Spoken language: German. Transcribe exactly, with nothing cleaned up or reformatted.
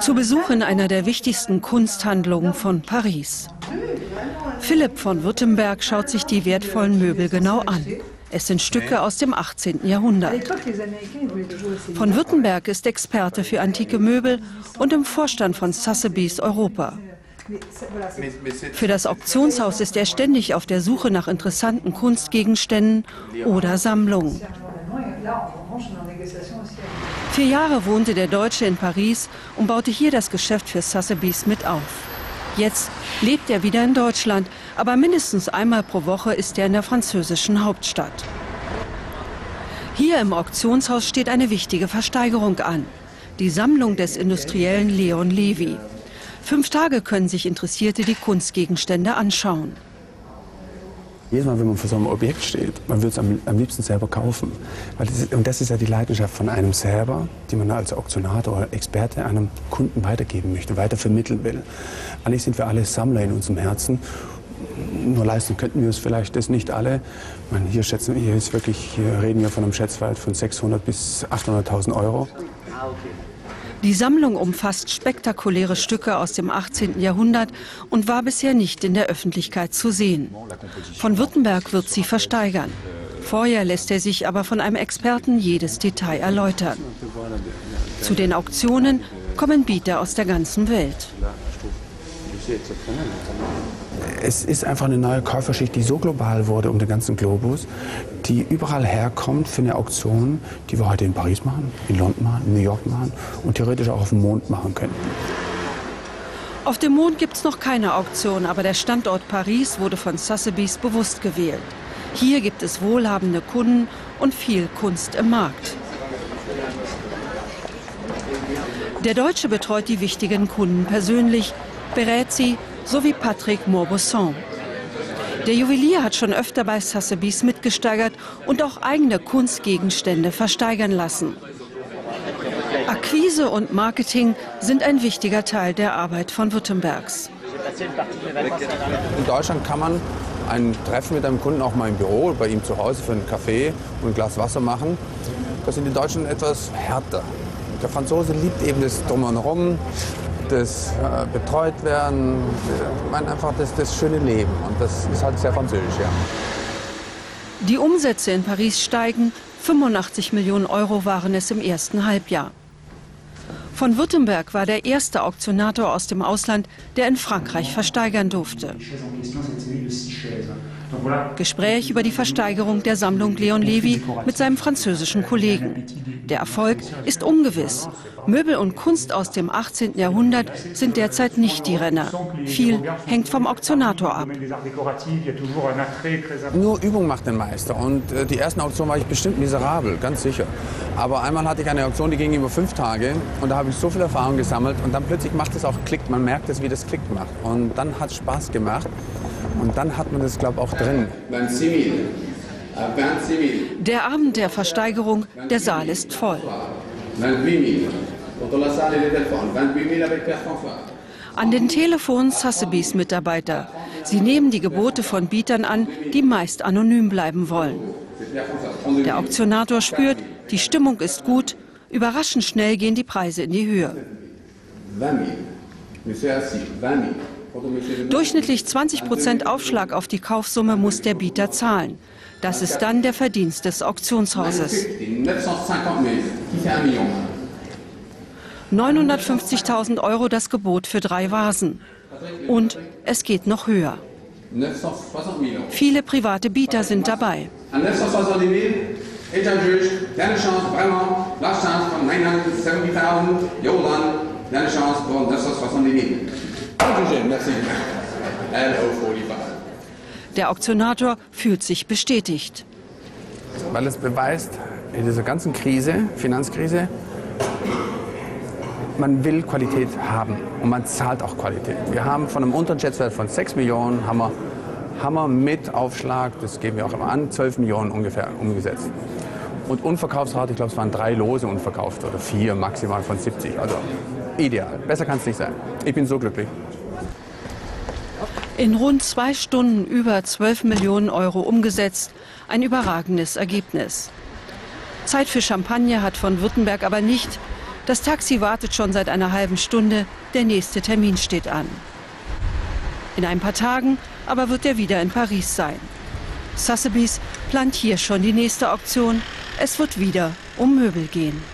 zu Besuch in einer der wichtigsten Kunsthandlungen von Paris. Philipp von Württemberg schaut sich die wertvollen Möbel genau an. Es sind Stücke aus dem achtzehnten Jahrhundert. Von Württemberg ist Experte für antike Möbel und im Vorstand von Sotheby's Europa. Für das Auktionshaus ist er ständig auf der Suche nach interessanten Kunstgegenständen oder Sammlungen. Vier Jahre wohnte der Deutsche in Paris und baute hier das Geschäft für Sotheby's mit auf. Jetzt lebt er wieder in Deutschland, aber mindestens einmal pro Woche ist er in der französischen Hauptstadt. Hier im Auktionshaus steht eine wichtige Versteigerung an. Die Sammlung des Industriellen Leon Levy. Fünf Tage können sich Interessierte die Kunstgegenstände anschauen. Jedes Mal, wenn man vor so einem Objekt steht, man würde es am, am liebsten selber kaufen. Weil das ist, und das ist ja die Leidenschaft von einem selber, die man als Auktionator oder Experte einem Kunden weitergeben möchte, weitervermitteln will. Eigentlich sind wir alle Sammler in unserem Herzen. Nur leisten könnten wir es vielleicht das nicht alle. Man, hier, schätzen, hier, ist wirklich, hier reden wir von einem Schätzwert von sechshundert bis achthunderttausend Euro. Die Sammlung umfasst spektakuläre Stücke aus dem achtzehnten Jahrhundert und war bisher nicht in der Öffentlichkeit zu sehen. Von Württemberg wird sie versteigern. Vorher lässt er sich aber von einem Experten jedes Detail erläutern. Zu den Auktionen kommen Bieter aus der ganzen Welt. Es ist einfach eine neue Käuferschicht, die so global wurde um den ganzen Globus, die überall herkommt für eine Auktion, die wir heute in Paris machen, in London machen, in New York machen und theoretisch auch auf dem Mond machen könnten. Auf dem Mond gibt es noch keine Auktion, aber der Standort Paris wurde von Sotheby's bewusst gewählt. Hier gibt es wohlhabende Kunden und viel Kunst im Markt. Der Deutsche betreut die wichtigen Kunden persönlich, berät sie, so wie Patrick Morbusson. Der Juwelier hat schon öfter bei Sotheby's mitgesteigert und auch eigene Kunstgegenstände versteigern lassen. Akquise und Marketing sind ein wichtiger Teil der Arbeit von Württembergs. In Deutschland kann man ein Treffen mit einem Kunden auch mal im Büro oder bei ihm zu Hause für einen Kaffee und ein Glas Wasser machen. Das sind die Deutschen etwas härter. Der Franzose liebt eben das Drum und Rum, das äh, betreut werden, ich meine einfach das, das schöne Leben, und das ist halt sehr französisch, ja. Die Umsätze in Paris steigen, fünfundachtzig Millionen Euro waren es im ersten Halbjahr. Von Württemberg war der erste Auktionator aus dem Ausland, der in Frankreich versteigern durfte. Gespräch über die Versteigerung der Sammlung Leon Levy mit seinem französischen Kollegen. Der Erfolg ist ungewiss. Möbel und Kunst aus dem achtzehnten Jahrhundert sind derzeit nicht die Renner. Viel hängt vom Auktionator ab. Nur Übung macht den Meister, und die ersten Auktionen war ich bestimmt miserabel, ganz sicher. Aber einmal hatte ich eine Auktion, die ging über fünf Tage, und da habe ich so viel Erfahrung gesammelt, und dann plötzlich macht es auch Klick, man merkt es, wie das Klick macht, und dann hat es Spaß gemacht. Und dann hat man das, glaube ich, auch drin. Der Abend der Versteigerung, der Saal ist voll. An den Telefonen Sotheby's Mitarbeiter. Sie nehmen die Gebote von Bietern an, die meist anonym bleiben wollen. Der Auktionator spürt, die Stimmung ist gut. Überraschend schnell gehen die Preise in die Höhe. Durchschnittlich zwanzig Prozent Aufschlag auf die Kaufsumme muss der Bieter zahlen. Das ist dann der Verdienst des Auktionshauses. neunhundertfünfzigtausend Euro das Gebot für drei Vasen. Und es geht noch höher. Viele private Bieter sind dabei. Der Auktionator fühlt sich bestätigt. Weil es beweist, in dieser ganzen Krise, Finanzkrise, man will Qualität haben und man zahlt auch Qualität. Wir haben von einem unteren Schätzwert von sechs Millionen, haben wir, haben wir mit Aufschlag, das geben wir auch immer an, zwölf Millionen ungefähr umgesetzt. Und Unverkaufsrate, ich glaube, es waren drei Lose unverkauft oder vier maximal von siebzig. Also ideal, besser kann es nicht sein. Ich bin so glücklich. In rund zwei Stunden über zwölf Millionen Euro umgesetzt, ein überragendes Ergebnis. Zeit für Champagner hat von Württemberg aber nicht. Das Taxi wartet schon seit einer halben Stunde, der nächste Termin steht an. In ein paar Tagen aber wird er wieder in Paris sein. Sotheby's plant hier schon die nächste Auktion. Es wird wieder um Möbel gehen.